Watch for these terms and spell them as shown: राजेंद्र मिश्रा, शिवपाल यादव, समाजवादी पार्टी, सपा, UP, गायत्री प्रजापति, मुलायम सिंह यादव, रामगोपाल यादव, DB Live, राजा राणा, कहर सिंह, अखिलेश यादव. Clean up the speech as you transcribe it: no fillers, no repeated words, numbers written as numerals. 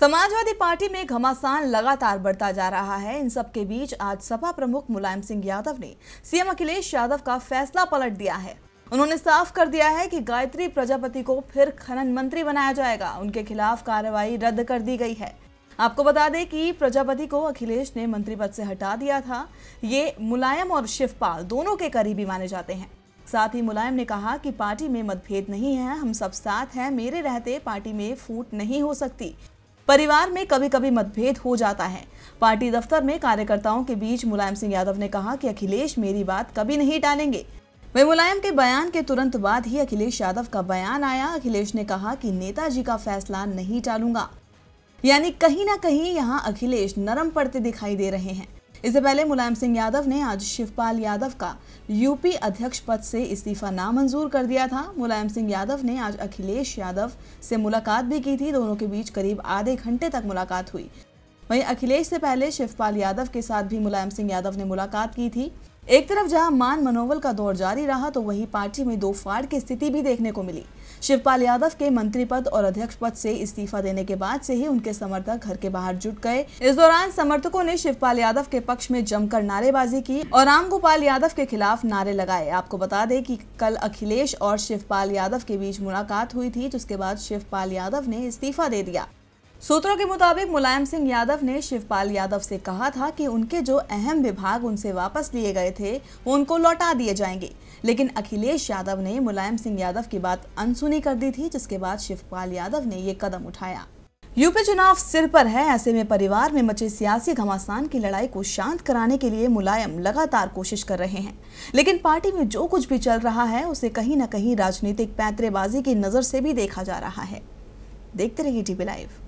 समाजवादी पार्टी में घमासान लगातार बढ़ता जा रहा है। इन सब के बीच आज सपा प्रमुख मुलायम सिंह यादव ने सीएम अखिलेश यादव का फैसला पलट दिया है। उन्होंने साफ कर दिया है कि गायत्री प्रजापति को फिर खनन मंत्री बनाया जाएगा। उनके खिलाफ कार्रवाई रद्द कर दी गई है। आपको बता दें कि प्रजापति को अखिलेश ने मंत्री पद से हटा दिया था। ये मुलायम और शिवपाल दोनों के करीबी माने जाते हैं। साथ ही मुलायम ने कहा कि पार्टी में मतभेद नहीं है, हम सब साथ हैं, मेरे रहते पार्टी में फूट नहीं हो सकती। परिवार में कभी कभी मतभेद हो जाता है। पार्टी दफ्तर में कार्यकर्ताओं के बीच मुलायम सिंह यादव ने कहा कि अखिलेश मेरी बात कभी नहीं टालेंगे। वे मुलायम के बयान के तुरंत बाद ही अखिलेश यादव का बयान आया। अखिलेश ने कहा कि नेताजी का फैसला नहीं टालूंगा। यानी कहीं ना कहीं यहाँ अखिलेश नरम पड़ते दिखाई दे रहे हैं। इससे पहले मुलायम सिंह यादव ने आज शिवपाल यादव का यूपी अध्यक्ष पद से इस्तीफा नामंजूर कर दिया था। मुलायम सिंह यादव ने आज अखिलेश यादव से मुलाकात भी की थी। दोनों के बीच करीब आधे घंटे तक मुलाकात हुई। वहीं अखिलेश से पहले शिवपाल यादव के साथ भी मुलायम सिंह यादव ने मुलाकात की थी। एक तरफ जहां मान मनोबल का दौर जारी रहा, तो वहीं पार्टी में दो फाड़ की स्थिति भी देखने को मिली। शिवपाल यादव के मंत्री पद और अध्यक्ष पद से इस्तीफा देने के बाद से ही उनके समर्थक घर के बाहर जुट गए। इस दौरान समर्थकों ने शिवपाल यादव के पक्ष में जमकर नारेबाजी की और रामगोपाल यादव के खिलाफ नारे लगाए। आपको बता दें कि कल अखिलेश और शिवपाल यादव के बीच मुलाकात हुई थी, जिसके बाद शिवपाल यादव ने इस्तीफा दे दिया। सूत्रों के मुताबिक मुलायम सिंह यादव ने शिवपाल यादव से कहा था कि उनके जो अहम विभाग उनसे वापस लिए गए थे वो उनको लौटा दिए जाएंगे, लेकिन अखिलेश यादव ने मुलायम सिंह यादव की बात अनसुनी कर दी थी, जिसके बाद शिवपाल यादव ने ये कदम उठाया। यूपी चुनाव सिर पर है, ऐसे में परिवार में मचे सियासी घमासान की लड़ाई को शांत कराने के लिए मुलायम लगातार कोशिश कर रहे हैं, लेकिन पार्टी में जो कुछ भी चल रहा है उसे कहीं न कहीं राजनीतिक पैंतरेबाजी की नजर से भी देखा जा रहा है। देखते रहिए DBLIVE।